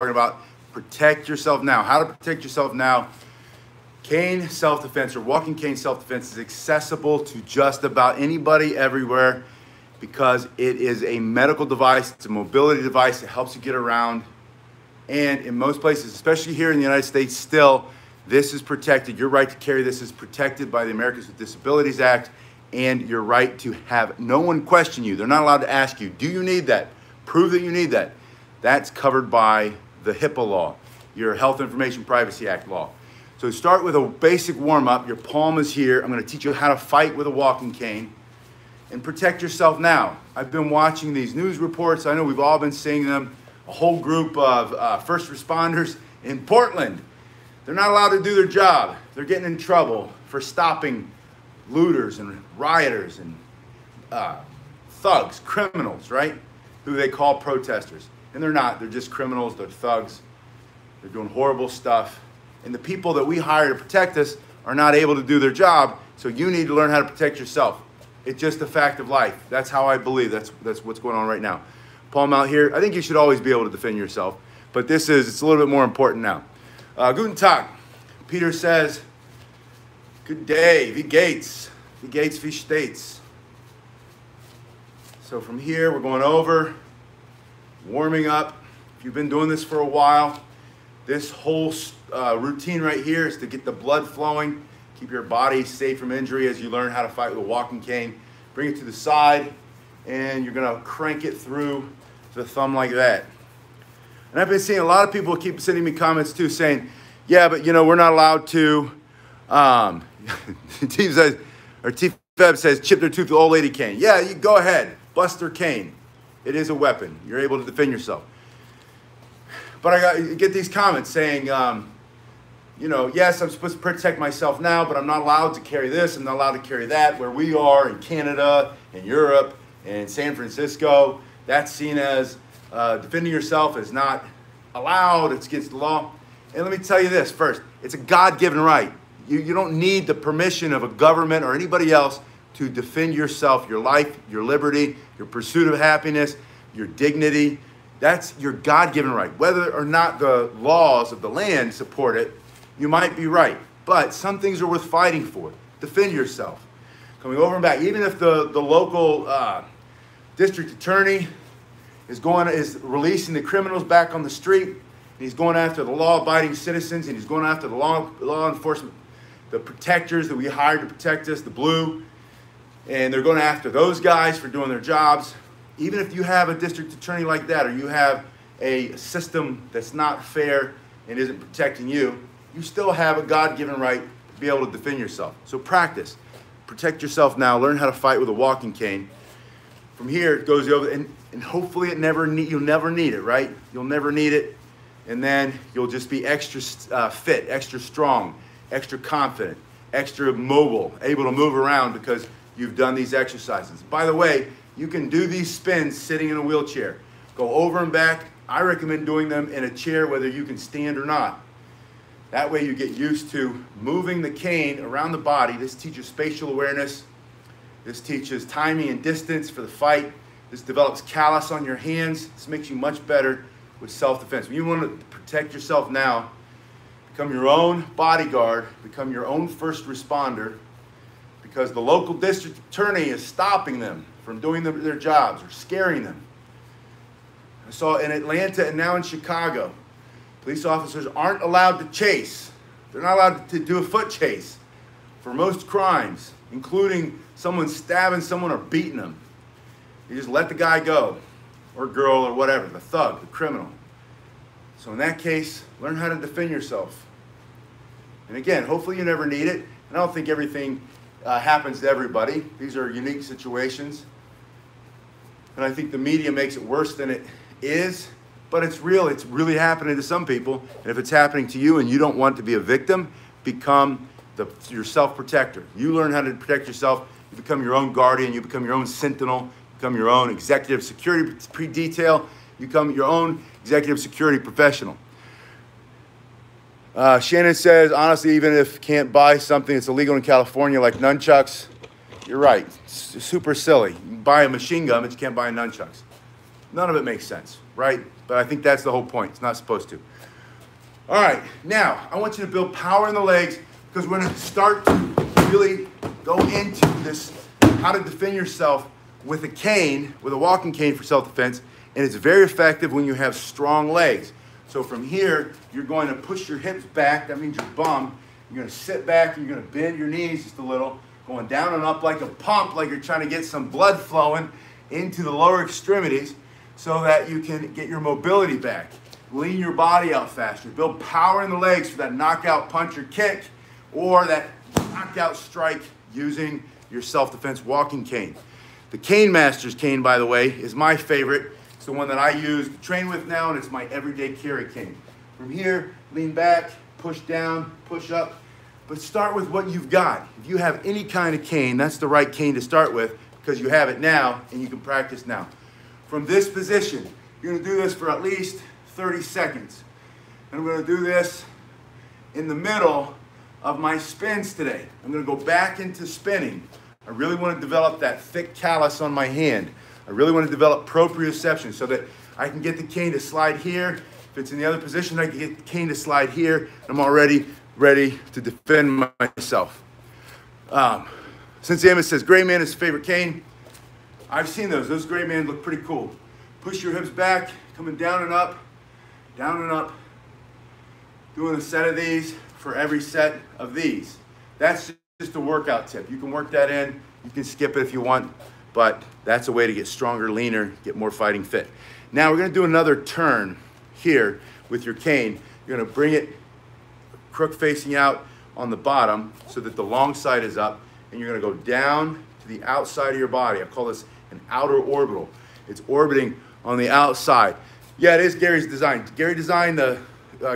Talking about protect yourself now. How to protect yourself now. Cane self-defense or walking cane self-defense is accessible to just about anybody everywhere because it is a medical device. It's a mobility device. It helps you get around. And in most places, especially here in the United States still, this is protected. Your right to carry this is protected by the Americans with Disabilities Act and your right to have no one question you. They're not allowed to ask you, do you need that? Prove that you need that. That's covered by the HIPAA law, your Health Information Privacy Act law. So start with a basic warm-up. Your palm is here. I'm going to teach you how to fight with a walking cane and protect yourself now. I've been watching these news reports. I know we've all been seeing them. A whole group of first responders in Portland. They're not allowed to do their job. They're getting in trouble for stopping looters and rioters and thugs, criminals, right? Who they call protesters. And they're not, they're just criminals, they're thugs. They're doing horrible stuff. And the people that we hire to protect us are not able to do their job, so you need to learn how to protect yourself. It's just a fact of life. That's how I believe, that's what's going on right now. Palm out here, I think you should always be able to defend yourself, but this is, it's a little bit more important now. Guten Tag, Peter says, good day, wie geht's, wie steht's. So from here, we're going over, warming up. If you've been doing this for a while, this whole routine right here is to get the blood flowing, keep your body safe from injury as you learn how to fight with a walking cane. Bring it to the side, and you're gonna crank it through the thumb like that. And I've been seeing a lot of people keep sending me comments too saying, yeah, but you know, we're not allowed to. T says, or T-Feb says, chip their tooth with old lady cane. Yeah, you go ahead, bust their cane. It is a weapon. You're able to defend yourself. But I get these comments saying, you know, yes, I'm supposed to protect myself now, but I'm not allowed to carry this. I'm not allowed to carry that. Where we are in Canada, in Europe, in San Francisco, that's seen as defending yourself is not allowed. It's against the law. And let me tell you this first. It's a God-given right. You don't need the permission of a government or anybody else to defend yourself, your life, your liberty, your pursuit of happiness, your dignity. That's your God-given right. Whether or not the laws of the land support it, you might be right. But some things are worth fighting for. Defend yourself. Coming over and back. Even if the local district attorney is releasing the criminals back on the street, and he's going after the law-abiding citizens, and he's going after the law enforcement, the protectors that we hired to protect us, the blue, and they're going after those guys for doing their jobs. Even if you have a district attorney like that, or you have a system that's not fair and isn't protecting you, you still have a God-given right to be able to defend yourself. So practice, protect yourself now, learn how to fight with a walking cane. From here, it goes over, and hopefully you'll never need it, right? You'll never need it, and then you'll just be extra fit, extra strong, extra confident, extra mobile, able to move around because you've done these exercises. By the way, you can do these spins sitting in a wheelchair. Go over and back. I recommend doing them in a chair, whether you can stand or not. That way you get used to moving the cane around the body. This teaches spatial awareness. This teaches timing and distance for the fight. This develops callus on your hands. This makes you much better with self-defense. When you want to protect yourself now, become your own bodyguard, become your own first responder, because the local district attorney is stopping them from doing their jobs or scaring them. I saw in Atlanta and now in Chicago, police officers aren't allowed to chase. They're not allowed to do a foot chase for most crimes, including someone stabbing someone or beating them. You just let the guy go, or girl, or whatever, the thug, the criminal. So in that case, learn how to defend yourself. And again, hopefully you never need it. And I don't think everything happens to everybody. These are unique situations. And I think the media makes it worse than it is, but it's real. It's really happening to some people. And if it's happening to you and you don't want to be a victim, become your self-protector. You learn how to protect yourself. You become your own guardian. You become your own sentinel. You become your own executive security detail. You become your own executive security professional. Shannon says, honestly, even if you can't buy something that's illegal in California, like nunchucks, you're right. It's super silly. You can buy a machine gun, but you can't buy nunchucks. None of it makes sense, right? But I think that's the whole point. It's not supposed to. All right, now I want you to build power in the legs, because we're going to start to really go into this, how to defend yourself with a cane, with a walking cane for self-defense, and it's very effective when you have strong legs. So from here, you're going to push your hips back. That means your bum. You're going to sit back, and you're going to bend your knees just a little, going down and up like a pump, like you're trying to get some blood flowing into the lower extremities so that you can get your mobility back. Lean your body out faster. Build power in the legs for that knockout punch or kick, or that knockout strike using your self-defense walking cane. The Cane Masters cane, by the way, is my favorite. It's the one that I use to train with now, and it's my everyday carry cane. From here, lean back, push down, push up, but start with what you've got. If you have any kind of cane, that's the right cane to start with, because you have it now and you can practice now. From this position, you're gonna do this for at least 30 seconds. And I'm gonna do this in the middle of my spins today. I'm gonna go back into spinning. I really wanna develop that thick callus on my hand. I really wanna develop proprioception so that I can get the cane to slide here. If it's in the other position, I can get the cane to slide here. And I'm already ready to defend myself. Since Amos says Gray Man is his favorite cane, I've seen those. Those Gray Man look pretty cool. Push your hips back, coming down and up. Down and up, doing a set of these for every set of these. That's just a workout tip. You can work that in, you can skip it if you want, but that's a way to get stronger, leaner, get more fighting fit. Now we're gonna do another turn here with your cane. You're gonna bring it crook facing out on the bottom so that the long side is up, and you're gonna go down to the outside of your body. I call this an outer orbital. It's orbiting on the outside. Yeah, it is Gary's design. Gary designed the,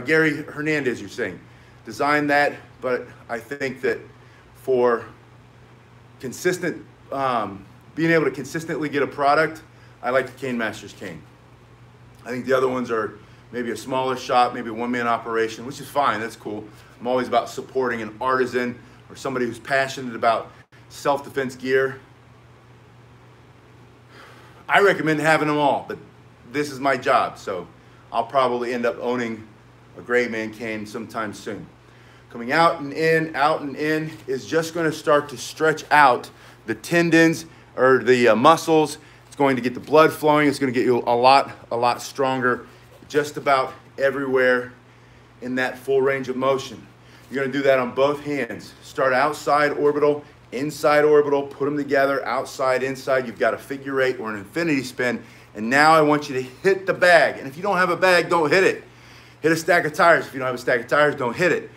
Gary Hernandez, you're saying, designed that, but I think that for consistent, being able to consistently get a product, I like the Cane Masters cane. I think the other ones are maybe a smaller shop, maybe a one-man operation, which is fine, that's cool. I'm always about supporting an artisan or somebody who's passionate about self-defense gear. I recommend having them all, but this is my job, so I'll probably end up owning a Gray Man cane sometime soon. Coming out and in is just going to start to stretch out the tendons or the muscles. It's going to get the blood flowing. It's going to get you a lot stronger just about everywhere in that full range of motion. You're going to do that on both hands. Start outside orbital, inside orbital, put them together, outside, inside. You've got a figure eight or an infinity spin. And now I want you to hit the bag. And if you don't have a bag, don't hit it. Hit a stack of tires. If you don't have a stack of tires, don't hit it.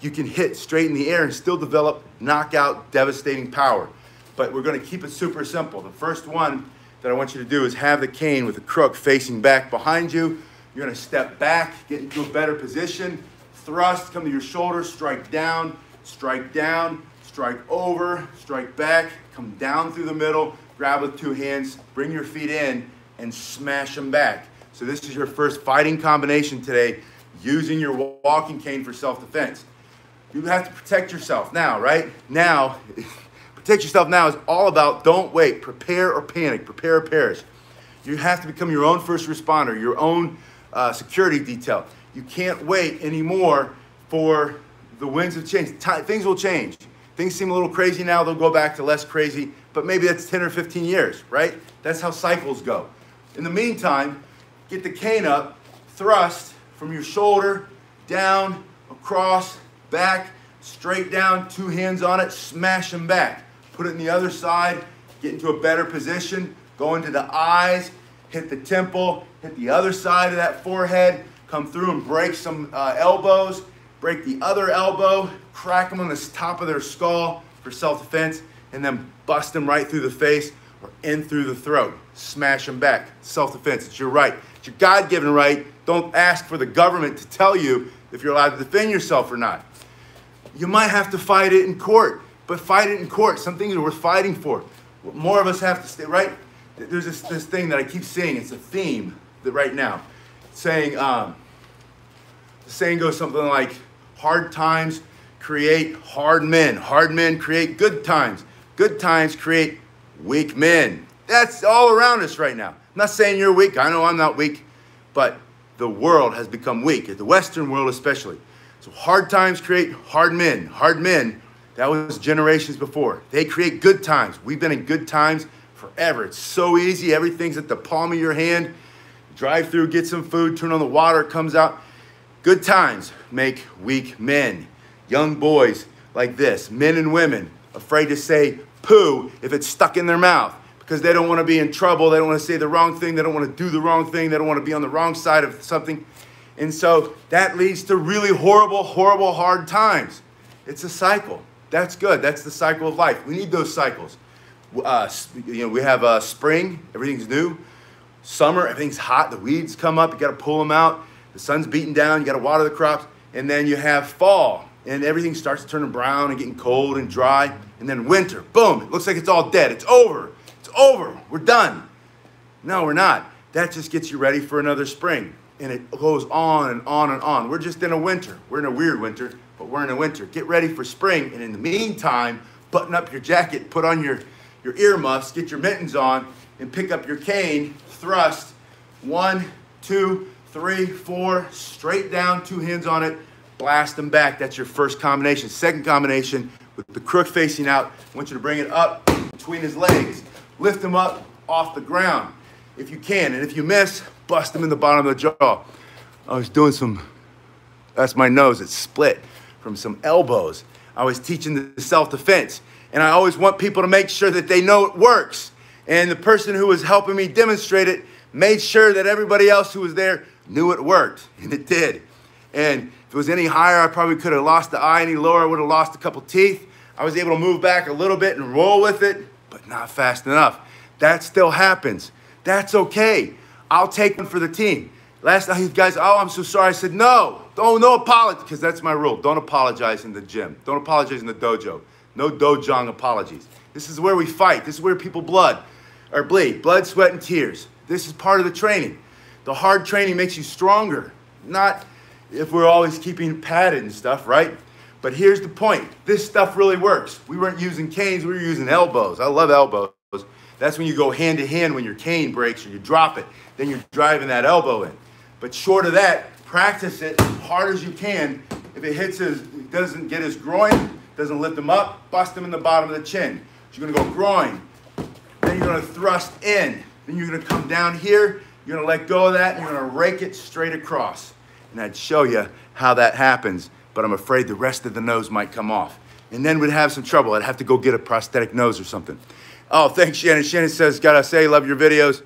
You can hit straight in the air and still develop knockout, devastating power. But we're going to keep it super simple. The first one that I want you to do is have the cane with the crook facing back behind you. You're going to step back, get into a better position, thrust, come to your shoulder, strike down, strike down, strike over, strike back, come down through the middle, grab with two hands, bring your feet in, and smash them back. So this is your first fighting combination today, using your walking cane for self-defense. You have to protect yourself now, right? Now, protect yourself now is all about don't wait, prepare or panic, prepare or perish. You have to become your own first responder, your own security detail. You can't wait anymore for the winds of change. Things will change. Things seem a little crazy now, they'll go back to less crazy, but maybe that's 10 or 15 years, right? That's how cycles go. In the meantime, get the cane up, thrust from your shoulder, down, across, back, straight down, two hands on it, smash them back. Put it in the other side, get into a better position, go into the eyes, hit the temple, hit the other side of that forehead, come through and break some elbows, break the other elbow, crack them on the top of their skull for self-defense, and then bust them right through the face or in through the throat. Smash them back. Self-defense, it's your right. It's your God-given right. Don't ask for the government to tell you if you're allowed to defend yourself or not. You might have to fight it in court, but fight it in court. Some things are worth fighting for. More of us have to stay, right? There's this thing that I keep seeing. It's a theme that right now. Saying, the saying goes something like, hard times create hard men create good times create weak men. That's all around us right now. I'm not saying you're weak, I know I'm not weak, But the world has become weak, the Western world especially. So hard times create hard men. Hard men, that was generations before. They create good times. We've been in good times forever. It's so easy. Everything's at the palm of your hand. Drive through, get some food, turn on the water, comes out. Good times make weak men. Young boys like this, men and women, afraid to say poo if it's stuck in their mouth because they don't want to be in trouble. They don't want to say the wrong thing. They don't want to do the wrong thing. They don't want to be on the wrong side of something. And so that leads to really horrible, horrible, hard times. It's a cycle. That's good. That's the cycle of life. We need those cycles. We have spring, everything's new. Summer, everything's hot, the weeds come up, you gotta pull them out, the sun's beating down, you gotta water the crops, and then you have fall, and everything starts turning brown and getting cold and dry, and then winter, boom, it looks like it's all dead, it's over, we're done. No, we're not. That just gets you ready for another spring, and it goes on and on and on. We're just in a winter, we're in a weird winter, but we're in a winter. Get ready for spring, and in the meantime, button up your jacket, put on your earmuffs, get your mittens on, and pick up your cane, thrust, 1, 2, 3, 4, straight down, 2 hands on it, blast them back. That's your first combination. Second combination, with the crook facing out, I want you to bring it up between his legs, lift him up off the ground if you can, and if you miss, bust him in the bottom of the jaw. I was doing some, that's my nose, it's split from some elbows. I was teaching the self-defense, and I always want people to make sure that they know it works. And the person who was helping me demonstrate it made sure that everybody else who was there knew it worked, and it did. And if it was any higher, I probably could have lost the eye. Any lower, I would have lost a couple teeth. I was able to move back a little bit and roll with it, but not fast enough. That still happens. That's okay. I'll take one for the team. Last night, you guys, oh, I'm so sorry. I said, no, don't, no apology, because that's my rule. Don't apologize in the gym. Don't apologize in the dojo. No dojang apologies. This is where we fight. This is where people bleed, blood, sweat, and tears. This is part of the training. The hard training makes you stronger, not if we're always keeping padded and stuff, right? But here's the point. This stuff really works. We weren't using canes, we were using elbows. I love elbows. That's when you go hand to hand when your cane breaks or you drop it, then you're driving that elbow in. But short of that, practice it as hard as you can. If it hits his, doesn't get his groin, doesn't lift him up, bust him in the bottom of the chin. So you're gonna go groin. Then you're going to thrust in. Then you're going to come down here. You're going to let go of that, and you're going to rake it straight across. And I'd show you how that happens, but I'm afraid the rest of the nose might come off. And then we'd have some trouble. I'd have to go get a prosthetic nose or something. Oh, thanks, Shannon. Shannon says, gotta say, love your videos.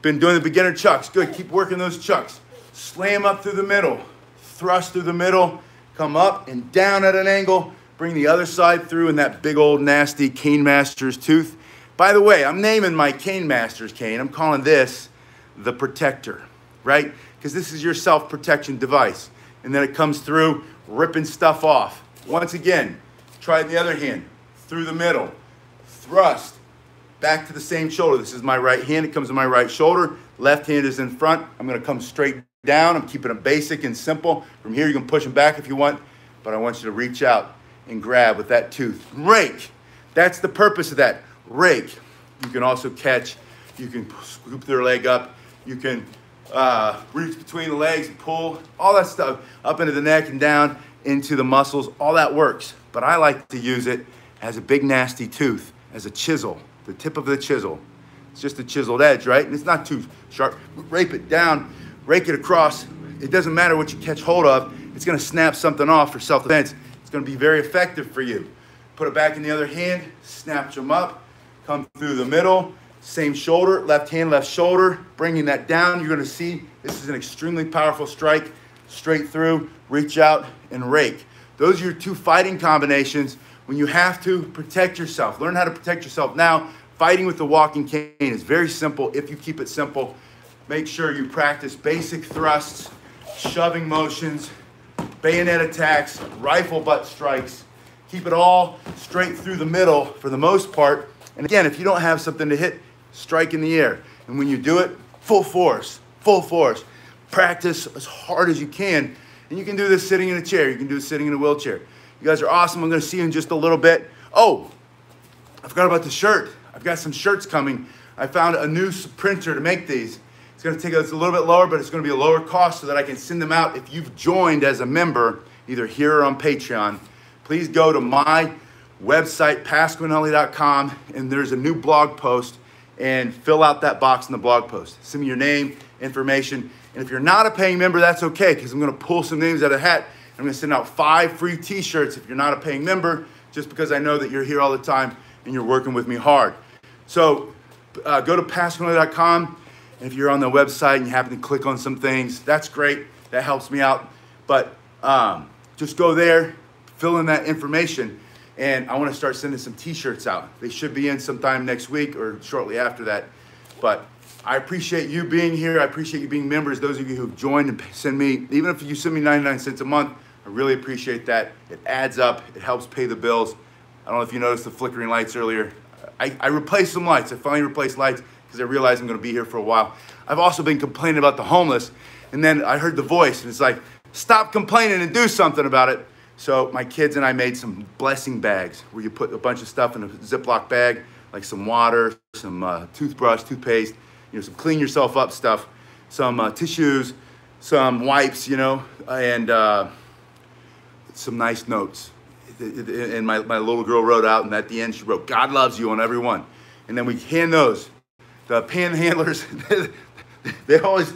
Been doing the beginner chucks. Good. Keep working those chucks. Slam up through the middle. Thrust through the middle. Come up and down at an angle. Bring the other side through in that big old nasty Cane Masters tooth. By the way, I'm naming my Cane Masters cane. I'm calling this the protector, right? Because this is your self-protection device. And then it comes through, ripping stuff off. Once again, try the other hand, through the middle, thrust, back to the same shoulder. This is my right hand, it comes to my right shoulder. Left hand is in front. I'm gonna come straight down. I'm keeping it basic and simple. From here, you can push them back if you want, but I want you to reach out and grab with that tooth. Rake, that's the purpose of that. Rake. You can also catch, you can scoop their leg up, you can reach between the legs and pull, all that stuff up into the neck and down into the muscles. All that works, but I like to use it as a big nasty tooth, as a chisel, the tip of the chisel. It's just a chiseled edge, right? And it's not too sharp. Rape it down, rake it across. It doesn't matter what you catch hold of, it's gonna snap something off for self-defense. It's gonna be very effective for you. Put it back in the other hand, snap them up. Come through the middle, same shoulder, left hand, left shoulder, bringing that down. You're gonna see this is an extremely powerful strike, straight through, reach out, and rake. Those are your two fighting combinations when you have to protect yourself. Learn how to protect yourself now. Fighting with the walking cane is very simple if you keep it simple. Make sure you practice basic thrusts, shoving motions, bayonet attacks, rifle butt strikes. Keep it all straight through the middle for the most part. And again, if you don't have something to hit, strike in the air. And when you do it, full force, full force. Practice as hard as you can. And you can do this sitting in a chair. You can do it sitting in a wheelchair. You guys are awesome. I'm going to see you in just a little bit. Oh, I forgot about the shirt. I've got some shirts coming. I found a new printer to make these. It's going to take us a little bit lower, but it's going to be a lower cost so that I can send them out. If you've joined as a member, either here or on Patreon, please go to my website, pasquinilli.com, and there's a new blog post, and fill out that box in the blog post. Send me your name, information, and if you're not a paying member, that's okay, because I'm going to pull some names out of a hat, and I'm going to send out 5 free t-shirts if you're not a paying member, just because I know that you're here all the time and you're working with me hard. So go to pasquinilli.com. If you're on the website and you happen to click on some things, that's great. That helps me out. But just go there, fill in that information, and I want to start sending some t-shirts out. They should be in sometime next week or shortly after that. But I appreciate you being here. I appreciate you being members. Those of you who've joined and send me, even if you send me 99 cents a month, I really appreciate that. It adds up. It helps pay the bills. I don't know if you noticed the flickering lights earlier. I replaced some lights. I finally replaced lights. I realize I'm going to be here for a while. I've also been complaining about the homeless, and then I heard the voice, and it's like, stop complaining and do something about it. So my kids and I made some blessing bags where you put a bunch of stuff in a Ziploc bag, like some water, some toothbrush, toothpaste, you know, some clean yourself up stuff, some tissues, some wipes, you know, and some nice notes. And my little girl wrote out, and at the end she wrote, God loves you on every one. And then we hand those. The panhandlers, they always,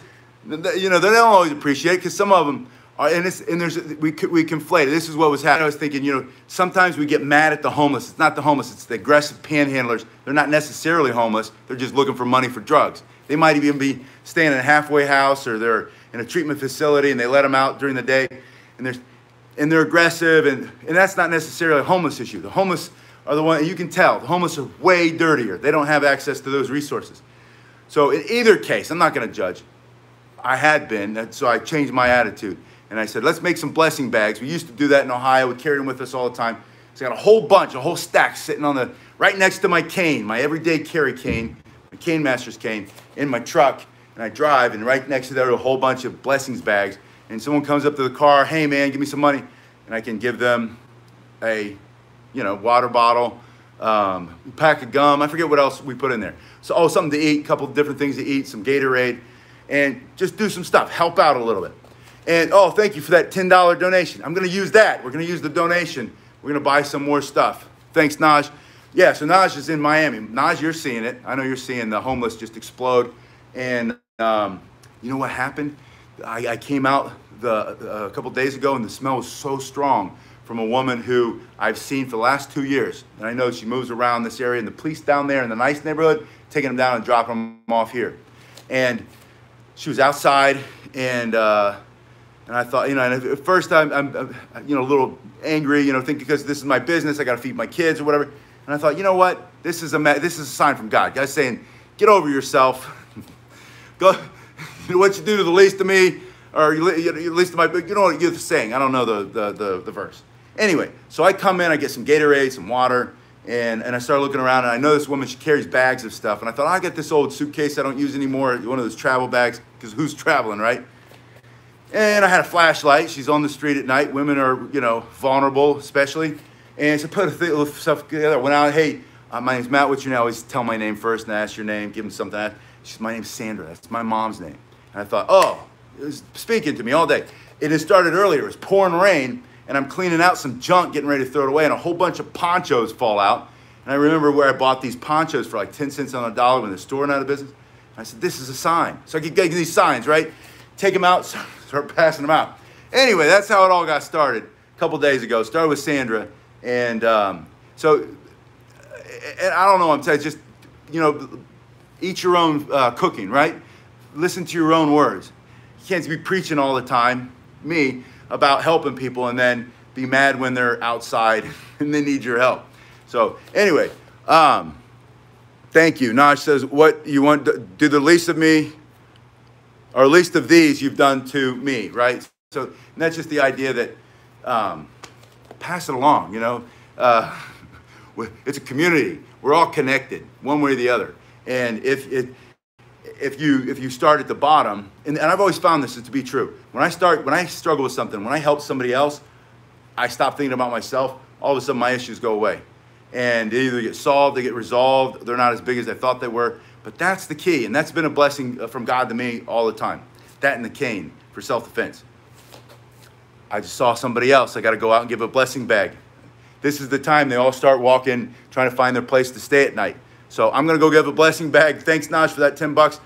you know, they don't always appreciate it, because some of them are, we conflate it. This is what was happening. I was thinking, you know, sometimes we get mad at the homeless. It's not the homeless. It's the aggressive panhandlers. They're not necessarily homeless. They're just looking for money for drugs. They might even be staying in a halfway house, or they're in a treatment facility and they let them out during the day, and they're aggressive, and that's not necessarily a homeless issue. The homeless are the one, you can tell, the homeless are way dirtier. They don't have access to those resources. So in either case, I'm not gonna judge. I had been, so I changed my attitude. And I said, let's make some blessing bags. We used to do that in Ohio. We carried them with us all the time. So I got a whole bunch, a whole stack sitting on the, right next to my cane, my everyday carry cane, my Cane Masters cane, in my truck. And I drive, and right next to there are a whole bunch of blessings bags. And someone comes up to the car, hey man, give me some money. And I can give them a, you know, water bottle, pack of gum. I forget what else we put in there. So, oh, something to eat, a couple of different things to eat, some Gatorade, and just do some stuff, help out a little bit. And, oh, thank you for that $10 donation. I'm going to use that. We're going to use the donation. We're going to buy some more stuff. Thanks, Naj. Yeah, so Naj is in Miami. Naj, you're seeing it. I know you're seeing the homeless just explode. And you know what happened? I came out a couple days ago, and the smell was so strong from a woman who I've seen for the last 2 years. And I know she moves around this area, and the police down there in the nice neighborhood, taking them down and dropping them off here. And she was outside, and I thought, you know, and at first I'm you know, a little angry, you know, thinking because this is my business, I gotta feed my kids or whatever. And I thought, you know what? This is a sign from God. God's saying, get over yourself. Go, what you do to the least of me, or you least of my, you know what you're saying. I don't know the verse. Anyway, so I come in, I get some Gatorade, some water, and I start looking around, and I know this woman, she carries bags of stuff, and I thought, I got this old suitcase I don't use anymore, one of those travel bags, because who's traveling, right? And I had a flashlight. She's on the street at night. Women are, you know, vulnerable, especially. And so I put the stuff together. I went out, hey, my name's Matt, what's your name? I always tell my name first, and I ask your name, give them something. She said, my name's Sandra, that's my mom's name. And I thought, oh, it was speaking to me all day. It had started earlier, it was pouring rain, and I'm cleaning out some junk, getting ready to throw it away, and a whole bunch of ponchos fall out. And I remember where I bought these ponchos for like 10 cents on a dollar when the store went out of business. And I said, this is a sign. So I keep getting these signs, right? Take them out, start passing them out. Anyway, that's how it all got started a couple days ago. Started with Sandra. And and I don't know, I'm telling you, just, you know, eat your own cooking, right? Listen to your own words. You can't be preaching all the time, me, about helping people and then be mad when they're outside and they need your help. So anyway, thank you. Naj says, what you want to do the least of me or least of these you've done to me, right? So, and that's just the idea that pass it along, you know. It's a community. We're all connected one way or the other. And if you start at the bottom, and I've always found this to be true. When I struggle with something, when I help somebody else, I stop thinking about myself. All of a sudden, my issues go away. And they either get solved, they get resolved, they're not as big as I thought they were. But that's the key, and that's been a blessing from God to me all the time. That and the cane for self-defense. I just saw somebody else. I got to go out and give a blessing bag. This is the time they all start walking, trying to find their place to stay at night. So I'm going to go give a blessing bag. Thanks, Naj, for that $10.